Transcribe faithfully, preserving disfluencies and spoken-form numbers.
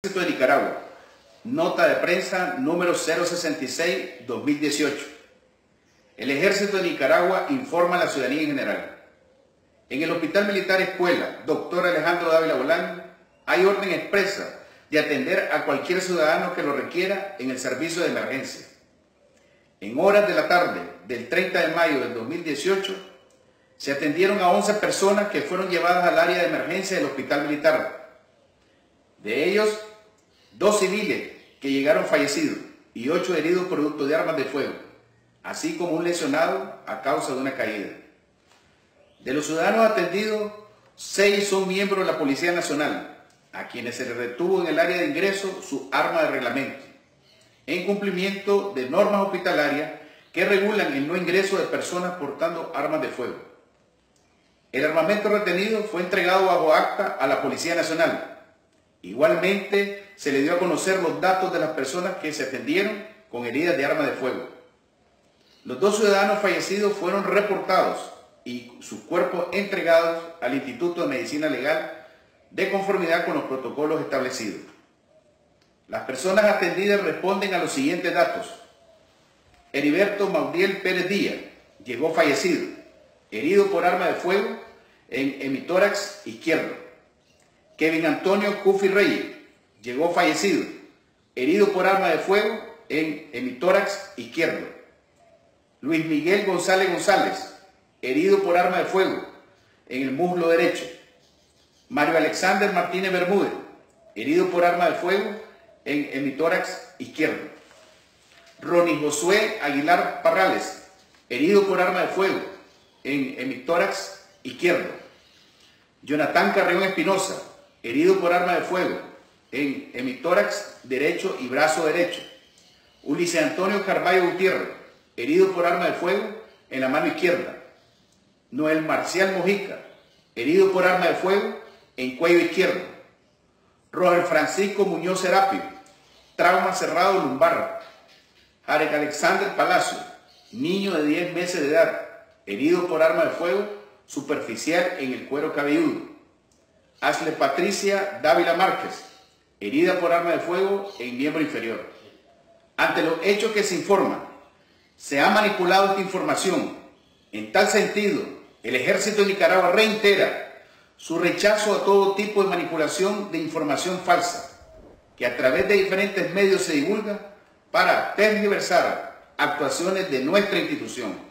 De Nicaragua, nota de prensa número cero sesenta y seis guión dos mil dieciocho. El Ejército de Nicaragua informa a la ciudadanía en general. En el Hospital Militar Escuela, doctor Alejandro Dávila Bolaños, hay orden expresa de atender a cualquier ciudadano que lo requiera en el servicio de emergencia. En horas de la tarde del treinta de mayo del dos mil dieciocho, se atendieron a once personas que fueron llevadas al área de emergencia del Hospital Militar. De ellos, dos civiles que llegaron fallecidos y ocho heridos producto de armas de fuego, así como un lesionado a causa de una caída. De los ciudadanos atendidos, seis son miembros de la Policía Nacional, a quienes se les retuvo en el área de ingreso su arma de reglamento, en cumplimiento de normas hospitalarias que regulan el no ingreso de personas portando armas de fuego. El armamento retenido fue entregado bajo acta a la Policía Nacional. Igualmente, se le dio a conocer los datos de las personas que se atendieron con heridas de arma de fuego. Los dos ciudadanos fallecidos fueron reportados y sus cuerpos entregados al Instituto de Medicina Legal de conformidad con los protocolos establecidos. Las personas atendidas responden a los siguientes datos. Heriberto Mauriel Pérez Díaz llegó fallecido, herido por arma de fuego en hemitórax izquierdo. Kevin Antonio Cufi Reyes llegó fallecido, herido por arma de fuego en hemitórax izquierdo. Luis Miguel González González, herido por arma de fuego en el muslo derecho. Mario Alexander Martínez Bermúdez, herido por arma de fuego en hemitórax izquierdo. Ronnie Josué Aguilar Parrales, herido por arma de fuego en hemitórax izquierdo. Jonathan Carrión Espinosa, herido por arma de fuego en hemitórax derecho y brazo derecho. Ulises Antonio Carballo Gutiérrez, herido por arma de fuego en la mano izquierda. Noel Marcial Mojica, herido por arma de fuego en cuello izquierdo. Roger Francisco Muñoz Serapio, trauma cerrado lumbar. Jarek Alexander Palacio, niño de diez meses de edad, herido por arma de fuego superficial en el cuero cabelludo. Hazle Patricia Dávila Márquez, herida por arma de fuego en miembro inferior. Ante los hechos que se informan, se ha manipulado esta información. En tal sentido, el Ejército de Nicaragua reitera su rechazo a todo tipo de manipulación de información falsa, que a través de diferentes medios se divulga para tergiversar actuaciones de nuestra institución.